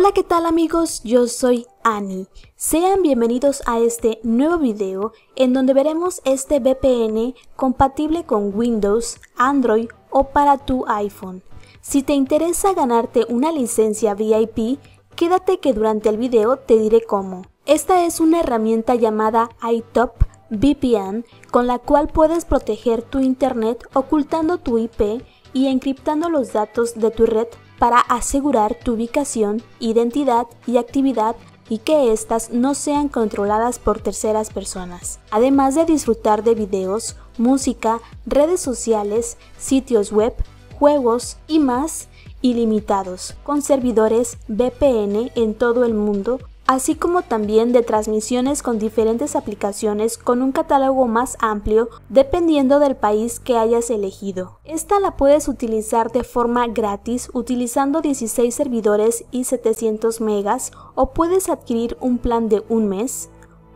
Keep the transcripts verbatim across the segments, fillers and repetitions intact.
Hola, ¿qué tal amigos? Yo soy Ani. Sean bienvenidos a este nuevo video en donde veremos este V P N compatible con Windows, Android o para tu iPhone. Si te interesa ganarte una licencia V I P, quédate que durante el video te diré cómo. Esta es una herramienta llamada iTop V P N con la cual puedes proteger tu internet ocultando tu I P y encriptando los datos de tu red para asegurar tu ubicación, identidad y actividad y que éstas no sean controladas por terceras personas. Además de disfrutar de videos, música, redes sociales, sitios web, juegos y más ilimitados, con servidores V P N en todo el mundo, así como también de transmisiones con diferentes aplicaciones con un catálogo más amplio dependiendo del país que hayas elegido. Esta la puedes utilizar de forma gratis utilizando dieciséis servidores y setecientos megas, o puedes adquirir un plan de un mes,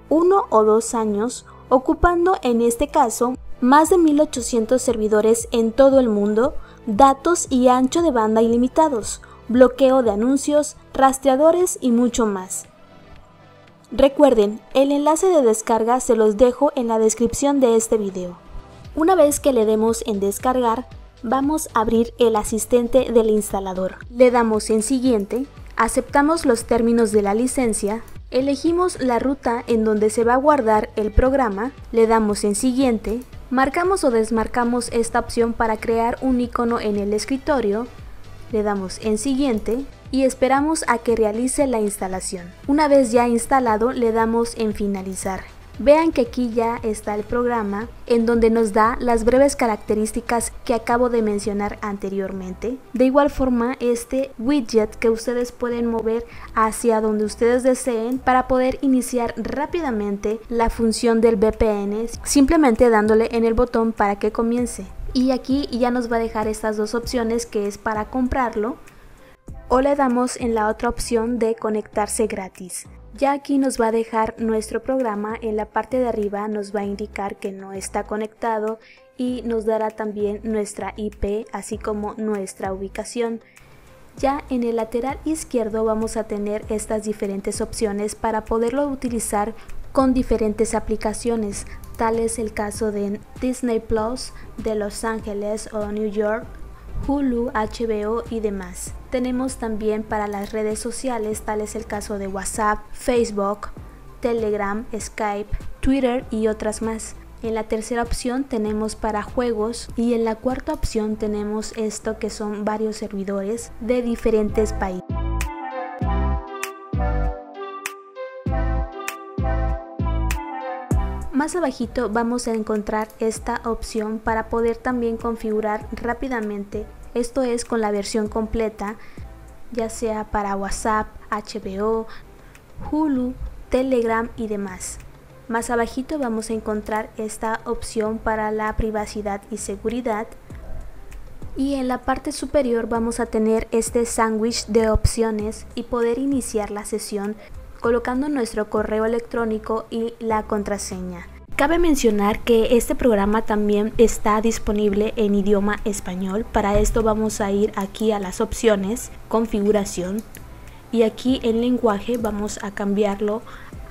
uno o dos años, ocupando en este caso más de mil ochocientos servidores en todo el mundo, datos y ancho de banda ilimitados, bloqueo de anuncios, rastreadores y mucho más. Recuerden, el enlace de descarga se los dejo en la descripción de este video. Una vez que le demos en descargar, vamos a abrir el asistente del instalador. Le damos en siguiente, aceptamos los términos de la licencia, elegimos la ruta en donde se va a guardar el programa, le damos en siguiente, marcamos o desmarcamos esta opción para crear un icono en el escritorio, le damos en siguiente, y esperamos a que realice la instalación. Una vez ya instalado, le damos en finalizar. Vean que aquí ya está el programa, en donde nos da las breves características que acabo de mencionar anteriormente. De igual forma, este widget que ustedes pueden mover hacia donde ustedes deseen para poder iniciar rápidamente la función del V P N, simplemente dándole en el botón para que comience. Y aquí ya nos va a dejar estas dos opciones, que es para comprarlo, o le damos en la otra opción de conectarse gratis. Ya aquí nos va a dejar nuestro programa, en la parte de arriba nos va a indicar que no está conectado y nos dará también nuestra I P así como nuestra ubicación. Ya en el lateral izquierdo vamos a tener estas diferentes opciones para poderlo utilizar con diferentes aplicaciones, tal es el caso de Disney Plus, de Los Ángeles o New York, Hulu, H B O y demás. Tenemos también para las redes sociales, tal es el caso de WhatsApp, Facebook, Telegram, Skype, Twitter y otras más. En la tercera opción tenemos para juegos y en la cuarta opción tenemos esto que son varios servidores de diferentes países. Más abajito vamos a encontrar esta opción para poder también configurar rápidamente, esto es con la versión completa, ya sea para WhatsApp, H B O, Hulu, Telegram y demás. Más abajito vamos a encontrar esta opción para la privacidad y seguridad. Y en la parte superior vamos a tener este sándwich de opciones y poder iniciar la sesión colocando nuestro correo electrónico y la contraseña. Cabe mencionar que este programa también está disponible en idioma español. Para esto vamos a ir aquí a las opciones, configuración, y aquí en lenguaje vamos a cambiarlo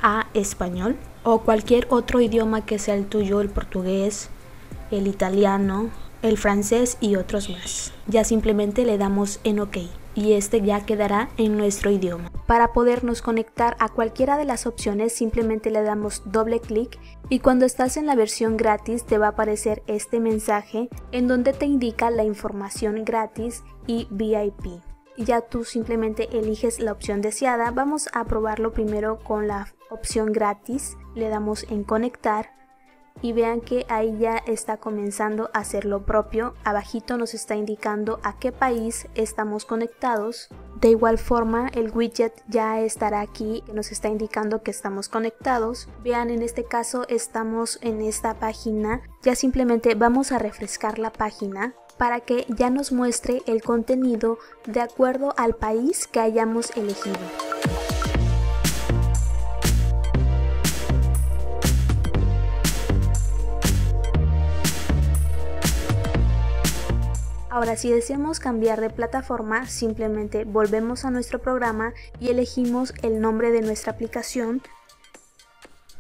a español o cualquier otro idioma que sea el tuyo, el portugués, el italiano, el francés y otros más. Ya simplemente le damos en OK. Y este ya quedará en nuestro idioma. Para podernos conectar a cualquiera de las opciones simplemente le damos doble clic y cuando estás en la versión gratis te va a aparecer este mensaje en donde te indica la información gratis y V I P. Ya tú simplemente eliges la opción deseada. Vamos a probarlo primero con la opción gratis, le damos en conectar y vean que ahí ya está comenzando a hacer lo propio. Abajito nos está indicando a qué país estamos conectados. De igual forma el widget ya estará aquí, nos está indicando que estamos conectados. Vean, en este caso estamos en esta página. Ya simplemente vamos a refrescar la página para que ya nos muestre el contenido de acuerdo al país que hayamos elegido. Ahora, si deseamos cambiar de plataforma, simplemente volvemos a nuestro programa y elegimos el nombre de nuestra aplicación.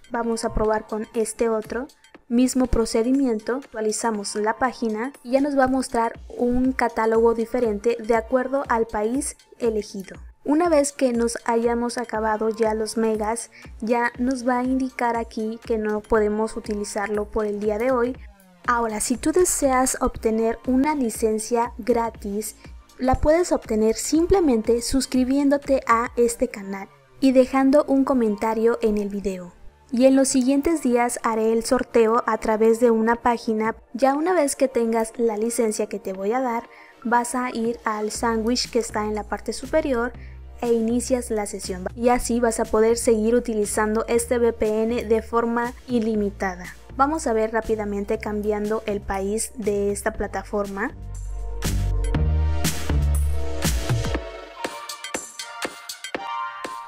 Vamos a probar con este otro. Mismo procedimiento, actualizamos la página y ya nos va a mostrar un catálogo diferente de acuerdo al país elegido. Una vez que nos hayamos acabado ya los megas, ya nos va a indicar aquí que no podemos utilizarlo por el día de hoy. Ahora, si tú deseas obtener una licencia gratis, la puedes obtener simplemente suscribiéndote a este canal y dejando un comentario en el video. Y en los siguientes días haré el sorteo a través de una página. Ya una vez que tengas la licencia que te voy a dar, vas a ir al sándwich que está en la parte superior e inicias la sesión. Y así vas a poder seguir utilizando este V P N de forma ilimitada. Vamos a ver rápidamente cambiando el país de esta plataforma.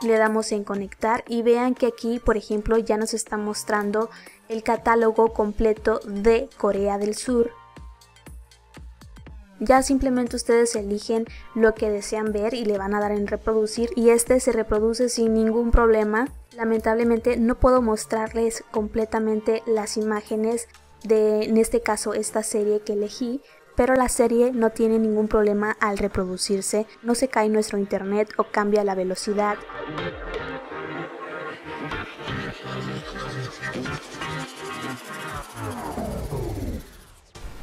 Le damos en conectar y vean que aquí, por ejemplo, ya nos está mostrando el catálogo completo de Corea del Sur. Ya simplemente ustedes eligen lo que desean ver y le van a dar en reproducir y este se reproduce sin ningún problema. Lamentablemente no puedo mostrarles completamente las imágenes de, en este caso, esta serie que elegí. Pero la serie no tiene ningún problema al reproducirse, no se cae nuestro internet o cambia la velocidad.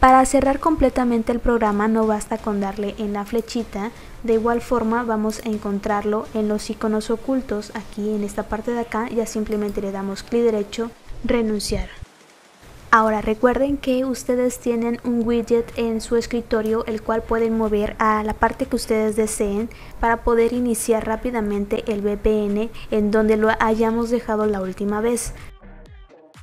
Para cerrar completamente el programa no basta con darle en la flechita, de igual forma vamos a encontrarlo en los iconos ocultos, aquí en esta parte de acá, ya simplemente le damos clic derecho, renunciar. Ahora recuerden que ustedes tienen un widget en su escritorio el cual pueden mover a la parte que ustedes deseen para poder iniciar rápidamente el V P N en donde lo hayamos dejado la última vez.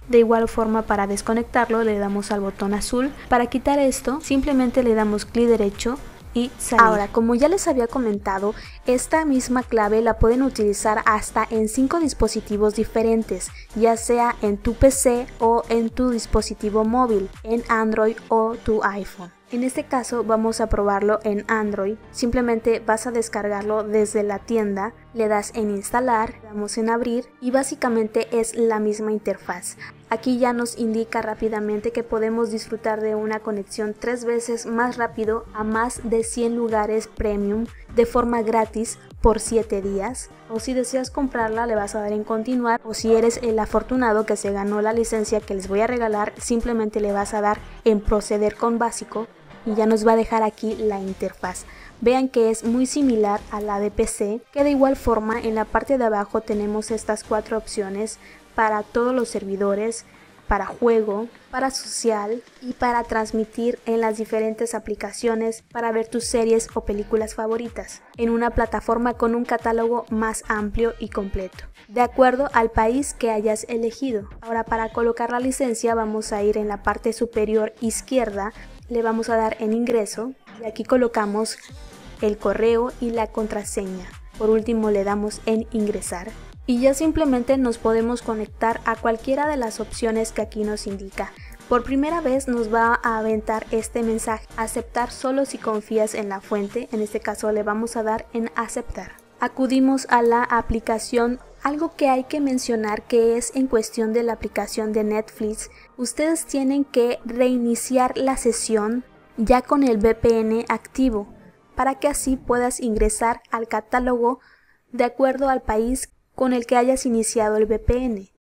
De igual forma, para desconectarlo le damos al botón azul. Para quitar esto simplemente le damos clic derecho y salir. Ahora, como ya les había comentado, esta misma clave la pueden utilizar hasta en cinco dispositivos diferentes, ya sea en tu P C o en tu dispositivo móvil, en Android o tu iPhone. En este caso vamos a probarlo en Android. Simplemente vas a descargarlo desde la tienda, le das en instalar, le damos en abrir y básicamente es la misma interfaz. Aquí ya nos indica rápidamente que podemos disfrutar de una conexión tres veces más rápido a más de cien lugares premium de forma gratis por siete días. O si deseas comprarla le vas a dar en continuar, o si eres el afortunado que se ganó la licencia que les voy a regalar, simplemente le vas a dar en proceder con básico. Y ya nos va a dejar aquí la interfaz. Vean que es muy similar a la de P C, que de igual forma en la parte de abajo tenemos estas cuatro opciones para todos los servidores, para juego, para social y para transmitir en las diferentes aplicaciones para ver tus series o películas favoritas en una plataforma con un catálogo más amplio y completo, de acuerdo al país que hayas elegido. Ahora, para colocar la licencia vamos a ir en la parte superior izquierda. Le vamos a dar en ingreso y aquí colocamos el correo y la contraseña. Por último le damos en ingresar y ya simplemente nos podemos conectar a cualquiera de las opciones que aquí nos indica. Por primera vez nos va a aventar este mensaje: aceptar solo si confías en la fuente. En este caso le vamos a dar en aceptar. Acudimos a la aplicación. Algo que hay que mencionar que es en cuestión de la aplicación de Netflix, ustedes tienen que reiniciar la sesión ya con el V P N activo para que así puedas ingresar al catálogo de acuerdo al país con el que hayas iniciado el V P N.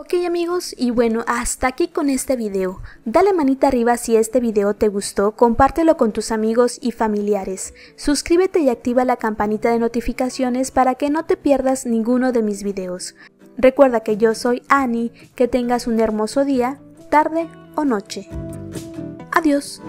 Ok amigos, y bueno, hasta aquí con este video. Dale manita arriba si este video te gustó, compártelo con tus amigos y familiares. Suscríbete y activa la campanita de notificaciones para que no te pierdas ninguno de mis videos. Recuerda que yo soy Ani, que tengas un hermoso día, tarde o noche. Adiós.